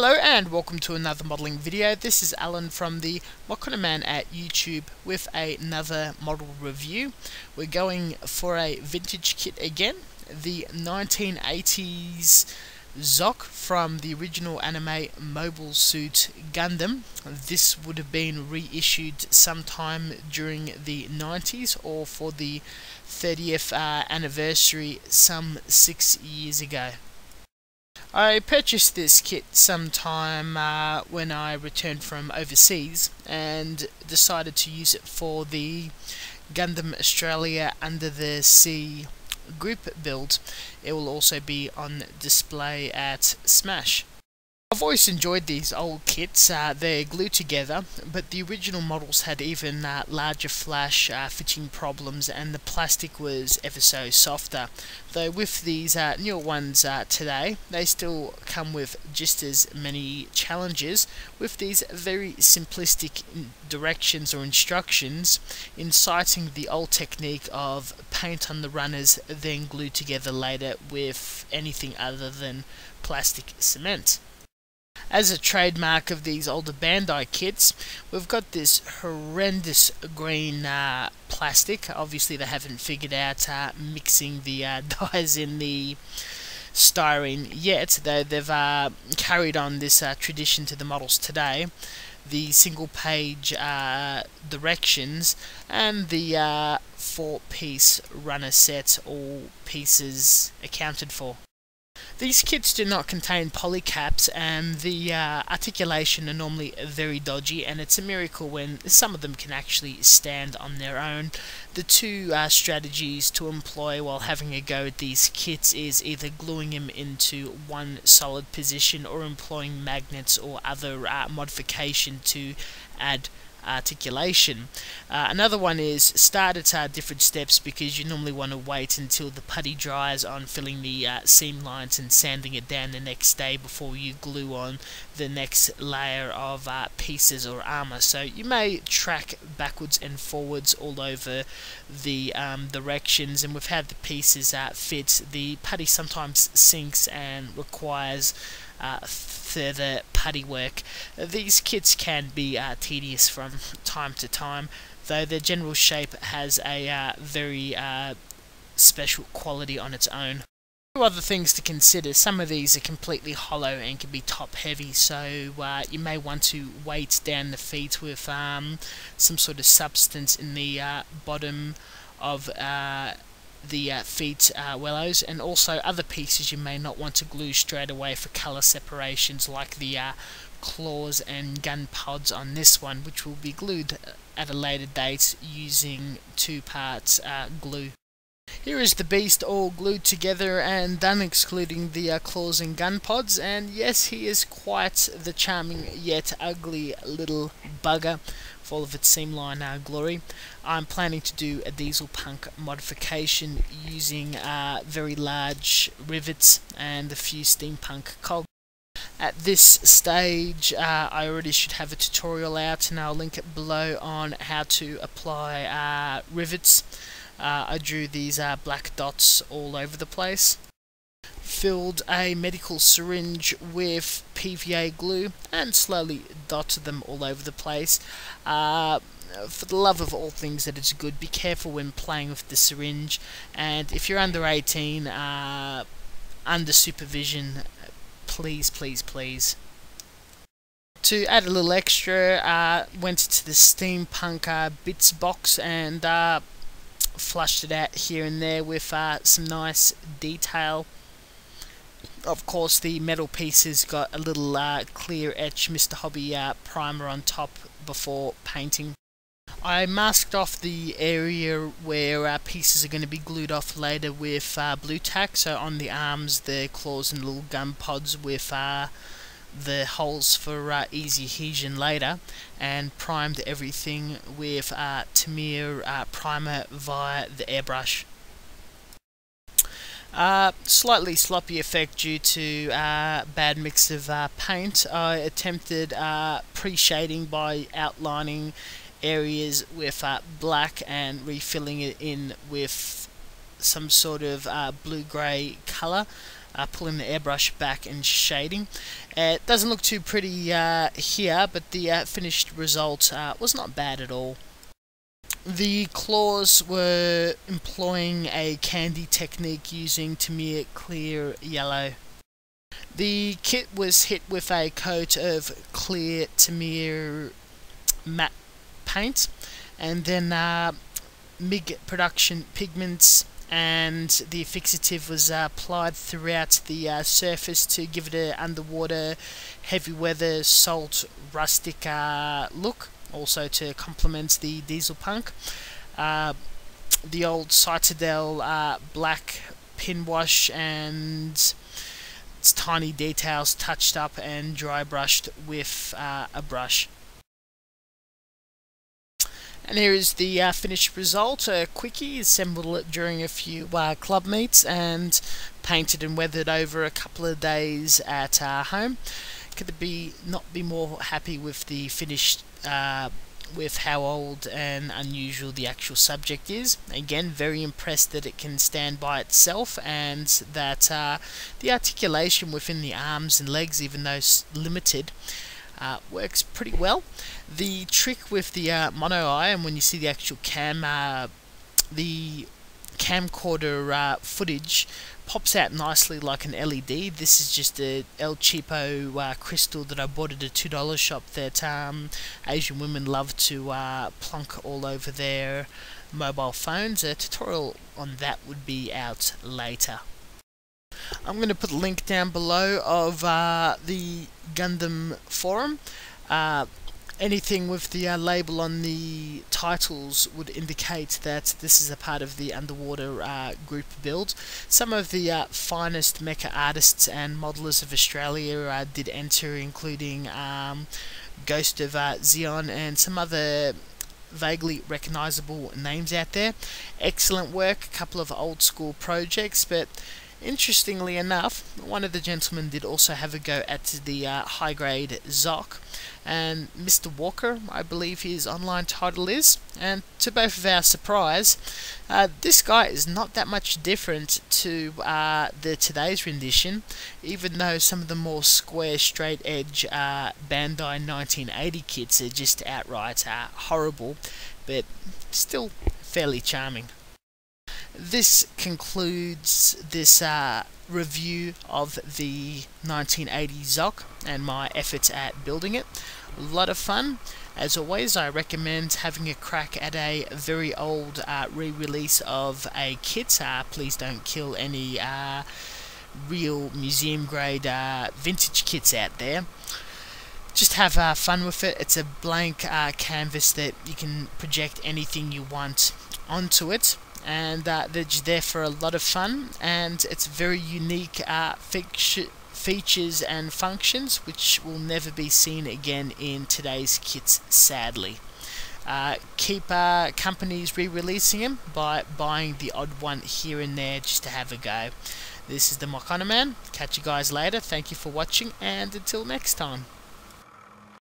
Hello and welcome to another modelling video. This is Alan from the Mokanaman at YouTube with another model review. We're going for a vintage kit again, the 1980s Zock from the original anime Mobile Suit Gundam. This would have been reissued sometime during the 90s or for the 30th anniversary some 6 years ago. I purchased this kit sometime when I returned from overseas and decided to use it for the Gundam Australia Under the Sea group build. It will also be on display at Smash. I've always enjoyed these old kits. They're glued together, but the original models had even larger flash fitting problems and the plastic was ever so softer. Though with these newer ones today, they still come with just as many challenges with these very simplistic directions or instructions inciting the old technique of paint on the runners then glued together later with anything other than plastic cement. As a trademark of these older Bandai kits, we've got this horrendous green plastic. Obviously they haven't figured out mixing the dyes in the styrene yet, though they've carried on this tradition to the models today. The single page directions and the four-piece runner set, all pieces accounted for. These kits do not contain polycaps and the articulation are normally very dodgy, and it's a miracle when some of them can actually stand on their own. The two strategies to employ while having a go at these kits is either gluing them into one solid position or employing magnets or other modification to add articulation. Another one is start at different steps, because you normally want to wait until the putty dries on filling the seam lines and sanding it down the next day before you glue on the next layer of pieces or armor. So you may track backwards and forwards all over the directions, and with how the pieces fit, the putty sometimes sinks and requires further putty work. These kits can be tedious from time to time, though their general shape has a very special quality on its own. Two other things to consider: some of these are completely hollow and can be top heavy, so you may want to weight down the feet with some sort of substance in the bottom of the feet willows, and also other pieces you may not want to glue straight away for colour separations, like the claws and gun pods on this one, which will be glued at a later date using two parts glue. Here is the beast all glued together and done, excluding the claws and gun pods, and yes, he is quite the charming yet ugly little bugger, with all of its seam line glory. I'm planning to do a diesel punk modification using very large rivets and a few steampunk cogs. At this stage, I already should have a tutorial out, and I'll link it below on how to apply rivets. I drew these black dots all over the place, filled a medical syringe with PVA glue and slowly dotted them all over the place. For the love of all things that is good, be careful when playing with the syringe, and if you're under 18, under supervision, please, please, please. To add a little extra, went to the steampunk bits box and flushed it out here and there with some nice detail. Of course, the metal pieces got a little clear etch Mr. Hobby primer on top before painting. I masked off the area where pieces are going to be glued off later with blue tack, so on the arms, the claws and little gun pods with the holes for easy adhesion later, and primed everything with Tamiya primer via the airbrush. Slightly sloppy effect due to bad mix of paint. I attempted pre-shading by outlining areas with black and refilling it in with some sort of blue-grey colour. pulling the airbrush back and shading. It doesn't look too pretty here, but the finished result was not bad at all. The claws were employing a candy technique using Tamiya clear yellow. The kit was hit with a coat of clear Tamiya matte paint, and then MIG production pigments, and the fixative was applied throughout the surface to give it an underwater, heavy weather, salt, rustic look, also to complement the diesel punk. The old Citadel black pin wash and its tiny details touched up and dry brushed with a brush. And here is the finished result, a quickie, assembled it during a few club meets and painted and weathered over a couple of days at home. Could be not be more happy with the finished, with how old and unusual the actual subject is. Again, very impressed that it can stand by itself, and that the articulation within the arms and legs, even though limited, works pretty well. The trick with the mono eye, and when you see the actual cam, the camcorder footage pops out nicely like an LED. This is just a El Cheapo crystal that I bought at a $2 shop that Asian women love to plonk all over their mobile phones. A tutorial on that would be out later. I'm going to put a link down below of the Gundam forum. Anything with the label on the titles would indicate that this is a part of the underwater group build. Some of the finest mecha artists and modelers of Australia did enter, including Ghost of Zeon and some other vaguely recognisable names out there. Excellent work, a couple of old school projects, but interestingly enough, one of the gentlemen did also have a go at the high-grade Zock, and Mr. Walker, I believe his online title is, and to both of our surprise, this guy is not that much different to today's rendition, even though some of the more square, straight-edge Bandai 1980 kits are just outright horrible, but still fairly charming. This concludes this review of the 1980 Zock and my efforts at building it. A lot of fun. As always, I recommend having a crack at a very old re-release of a kit. Please don't kill any real museum-grade vintage kits out there. Just have fun with it. It's a blank canvas that you can project anything you want onto it. And they're there for a lot of fun, and it's very unique features and functions which will never be seen again in today's kits, sadly. Keep companies re-releasing them by buying the odd one here and there just to have a go. This is the Mokanaman. Catch you guys later. Thank you for watching, and until next time.